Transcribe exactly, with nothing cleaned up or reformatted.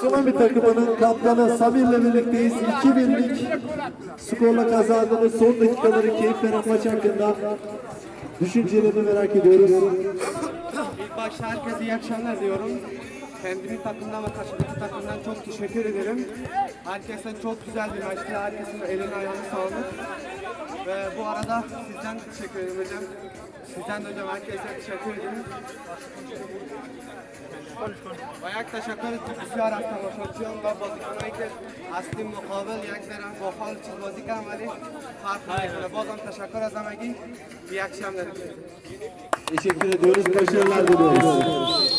Sulami takımının kaptanı Samir'le birlikteyiz. iki birlik skorla kazandığımız son dakikaları keyif veren maç hakkında düşüncelerini merak ediyoruz. İlk başta herkese iyi akşamlar diyorum. Kendimi takımdan ve karşıdaki takımdan çok teşekkür ederim. Herkese çok güzel bir maçtı. Herkesin elini ayağını sağlık. Ve bu arada sizden teşekkür ederim hocam. Sizden de hocam herkese teşekkür ederim. Bayağı teşekkür ederim. Güzel arkadaşlarım ve bazılarına ki asli mukabil yaklaşan gofal için vazikam var. Harika. Bazıdan teşekkür ederim. İyi akşamlar. Teşekkür ediyoruz. Başarılar diliyoruz.